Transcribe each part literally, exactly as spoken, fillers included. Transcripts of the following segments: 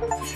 Victory!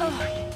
Oh.